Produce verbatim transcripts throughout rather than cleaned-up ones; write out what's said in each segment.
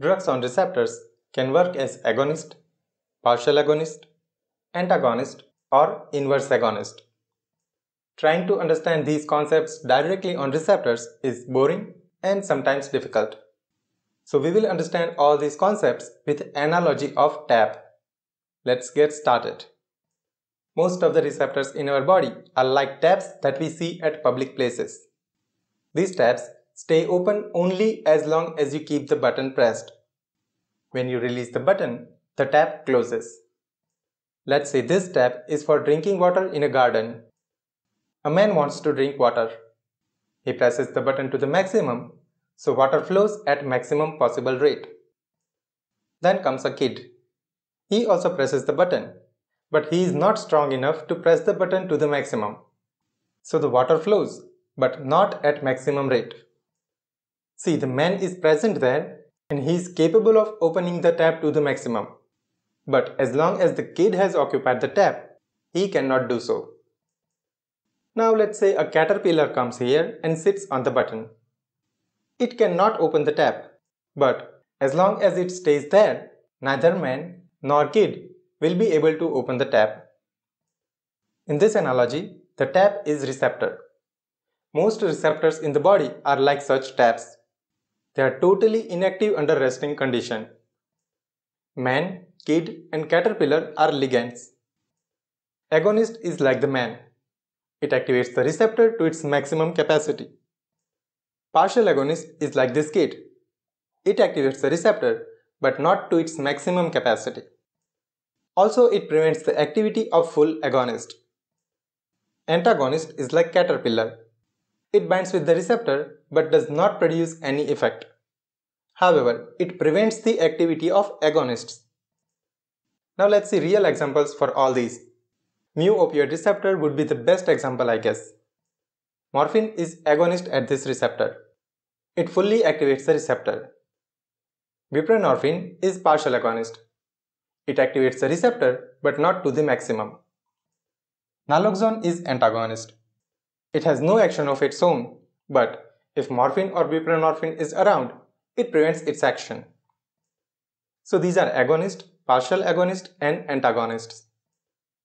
drugs on receptors can work as agonist, partial agonist, antagonist, or inverse agonist. Trying to understand these concepts directly on receptors is boring and sometimes difficult. So we will understand all these concepts with analogy of tap. Let's get started. Most of the receptors in our body are like taps that we see at public places. These taps stay open only as long as you keep the button pressed. When you release the button, the tap closes. Let's say this tap is for drinking water in a garden. A man wants to drink water. He presses the button to the maximum, so water flows at maximum possible rate. Then comes a kid. He also presses the button, but he is not strong enough to press the button to the maximum. So the water flows, but not at maximum rate. See, the man is present there and he is capable of opening the tap to the maximum. But as long as the kid has occupied the tap, he cannot do so. Now let's say a caterpillar comes here and sits on the button. It cannot open the tap, but as long as it stays there, neither man nor kid will be able to open the tap. In this analogy, the tap is receptor. Most receptors in the body are like such taps. They are totally inactive under resting condition. Man, kid, and caterpillar are ligands. Agonist is like the man. It activates the receptor to its maximum capacity. Partial agonist is like this kid. It activates the receptor, but not to its maximum capacity. Also, it prevents the activity of full agonist. Antagonist is like caterpillar. It binds with the receptor but does not produce any effect. However, it prevents the activity of agonists. Now let's see real examples for all these. Mu opioid receptor would be the best example, I guess. Morphine is agonist at this receptor. It fully activates the receptor. Buprenorphine is partial agonist. It activates the receptor but not to the maximum. Naloxone is antagonist. It has no action of its own, but if morphine or buprenorphine is around, it prevents its action. So these are agonist, partial agonist, and antagonists.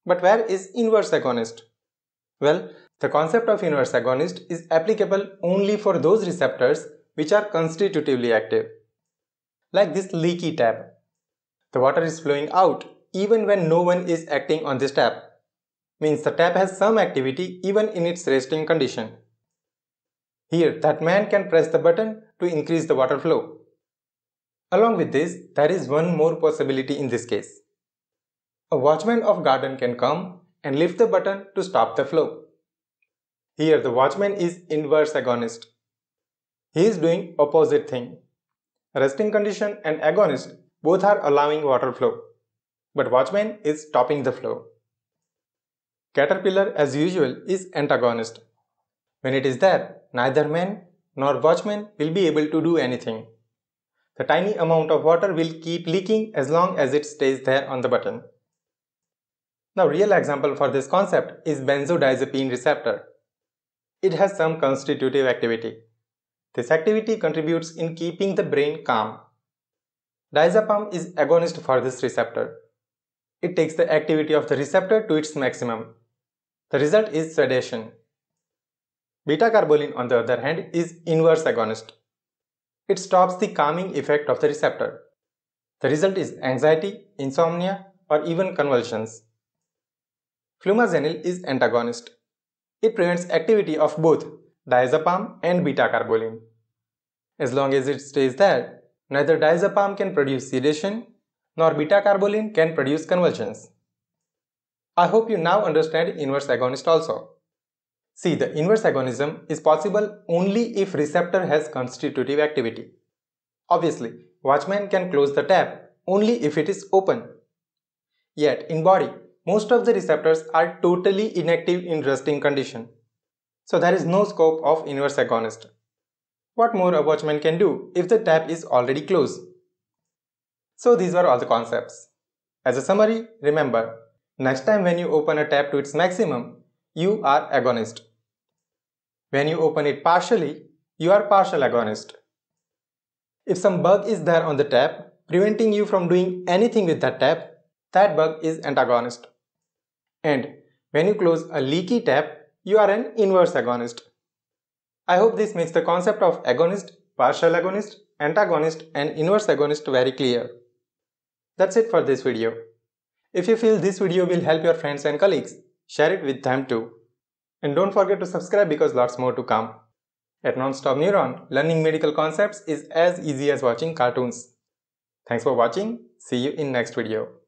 But where is inverse agonist? Well, the concept of inverse agonist is applicable only for those receptors which are constitutively active. Like this leaky tap. The water is flowing out even when no one is acting on this tap. Means the tap has some activity even in its resting condition. Here, that man can press the button to increase the water flow. Along with this, there is one more possibility in this case. A watchman of garden can come and lift the button to stop the flow. Here, the watchman is inverse agonist. He is doing opposite thing. Resting condition and agonist both are allowing water flow, but watchman is stopping the flow. Caterpillar, as usual, is antagonist. When it is there, neither man nor watchman will be able to do anything. The tiny amount of water will keep leaking as long as it stays there on the button. Now, real example for this concept is benzodiazepine receptor. It has some constitutive activity. This activity contributes in keeping the brain calm. Diazepam is agonist for this receptor. It takes the activity of the receptor to its maximum. The result is sedation. Beta carboline, on the other hand, is inverse agonist. It stops the calming effect of the receptor. The result is anxiety, insomnia, or even convulsions. Flumazenil is antagonist. It prevents activity of both diazepam and beta carboline. As long as it stays there, neither diazepam can produce sedation nor beta carboline can produce convulsions. I hope you now understand inverse agonist also. See, the inverse agonism is possible only if receptor has constitutive activity. Obviously, watchman can close the tap only if it is open. Yet, in body, most of the receptors are totally inactive in resting condition. So there is no scope of inverse agonist. What more a watchman can do if the tap is already closed? So these were all the concepts. As a summary, remember, next time when you open a tap to its maximum, you are agonist. When you open it partially, you are partial agonist. If some bug is there on the tab, preventing you from doing anything with that tab, that bug is antagonist. And when you close a leaky tab, you are an inverse agonist. I hope this makes the concept of agonist, partial agonist, antagonist and inverse agonist very clear. That's it for this video. If you feel this video will help your friends and colleagues, share it with them too. And don't forget to subscribe because lots more to come. At Nonstop Neuron, learning medical concepts is as easy as watching cartoons. Thanks for watching. See you in next video.